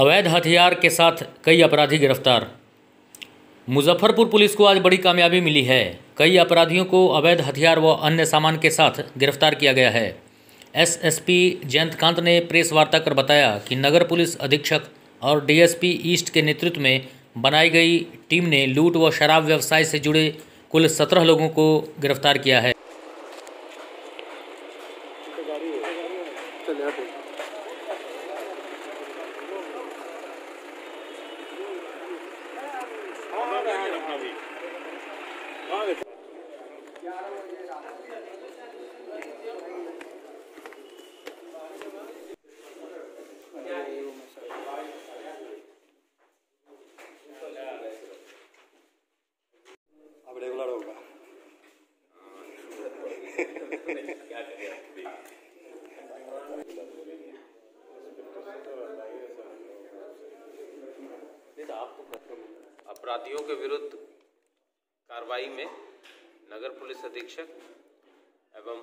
अवैध हथियार के साथ कई अपराधी गिरफ्तार। मुजफ्फरपुर पुलिस को आज बड़ी कामयाबी मिली है। कई अपराधियों को अवैध हथियार व अन्य सामान के साथ गिरफ्तार किया गया है। एसएसपी जयंतकांत ने प्रेस वार्ता कर बताया कि नगर पुलिस अधीक्षक और डीएसपी ईस्ट के नेतृत्व में बनाई गई टीम ने लूट व शराब व्यवसाय से जुड़े कुल 17 लोगों को गिरफ्तार किया है। अब रेगुलर होगा। अपराधियों के विरुद्ध कार्रवाई में नगर पुलिस अधीक्षक एवं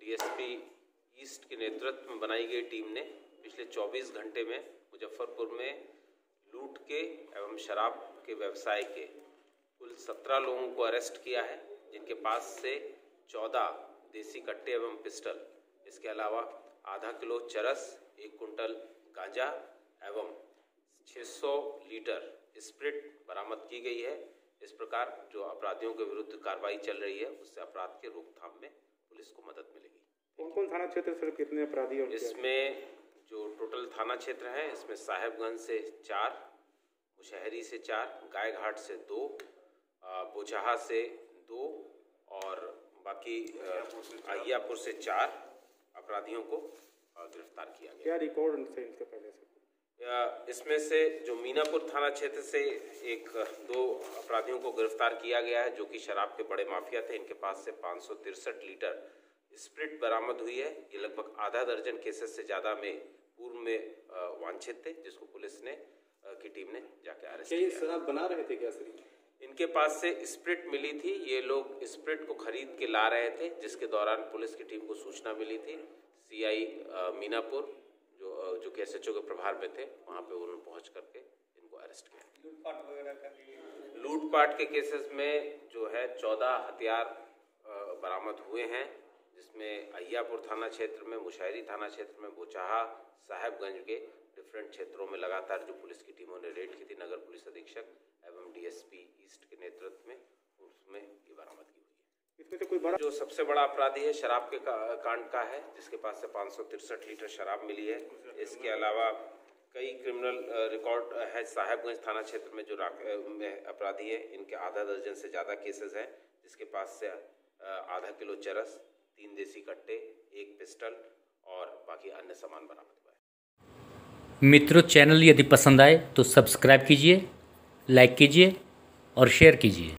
डीएसपी ईस्ट के नेतृत्व में बनाई गई टीम ने पिछले 24 घंटे में मुजफ्फरपुर में लूट के एवं शराब के व्यवसाय के कुल 17 लोगों को अरेस्ट किया है, जिनके पास से 14 देसी कट्टे एवं पिस्टल, इसके अलावा आधा किलो चरस, 1 कुंटल गांजा एवं 600 लीटर स्प्रिट बरामद की गई है। इस प्रकार जो अपराधियों के विरुद्ध कार्रवाई चल रही है, उससे अपराध के रोकथाम में पुलिस को मदद मिलेगी। कौन कौन थाना क्षेत्र से कितने अपराधी हैं? इसमें जो टोटल थाना क्षेत्र है, इसमें साहेबगंज से 4, मुशहरी से 4, गाय घाट से 2, बोझहा से 2 और बाकी आइयापुर से 4 अपराधियों को गिरफ्तार किया गया। क्या रिकॉर्ड उनसे इनके पहले से? इसमें से जो मीनापुर थाना क्षेत्र से 1-2 अपराधियों को गिरफ्तार किया गया है, जो कि शराब के बड़े माफिया थे। इनके पास से 563 लीटर स्प्रिट बरामद हुई है। ये लगभग आधा दर्जन केसेस से ज़्यादा में पूर्व में वांछित थे, जिसको पुलिस ने की टीम ने जाके अरेस्ट किया। ये शराब बना रहे थे क्या सर? इनके पास से स्प्रिट मिली थी। ये लोग स्प्रिट को खरीद के ला रहे थे, जिसके दौरान पुलिस की टीम को सूचना मिली थी। CI मीनापुर जो कि SHO के प्रभार में थे, वहाँ पे उन्होंने पहुँच करके इनको अरेस्ट किया। लूटपाट वगैरह का लूटपाट के केसेस में जो है 14 हथियार बरामद हुए हैं, जिसमें आइयापुर थाना क्षेत्र में, मुशहरी थाना क्षेत्र में, बोझहा, साहेबगंज के डिफरेंट क्षेत्रों में लगातार जो पुलिस की टीमों ने रेड की थी नगर पुलिस अधीक्षक एवं DSP ईस्ट के नेतृत्व में, उसमें ये बरामद की हुई है। कोई जो सबसे बड़ा अपराधी है शराब के कांड का है, जिसके पास से 563 लीटर शराब मिली है। इसके अलावा कई क्रिमिनल रिकॉर्ड है। साहेबगंज थाना क्षेत्र में जो अपराधी है, इनके आधा दर्जन से ज़्यादा केसेस हैं, जिसके पास से आधा किलो चरस, 3 देसी कट्टे, 1 पिस्टल और बाकी अन्य सामान बरामद हुआ है। मित्रों, चैनल यदि पसंद आए तो सब्सक्राइब कीजिए, लाइक कीजिए और शेयर कीजिए।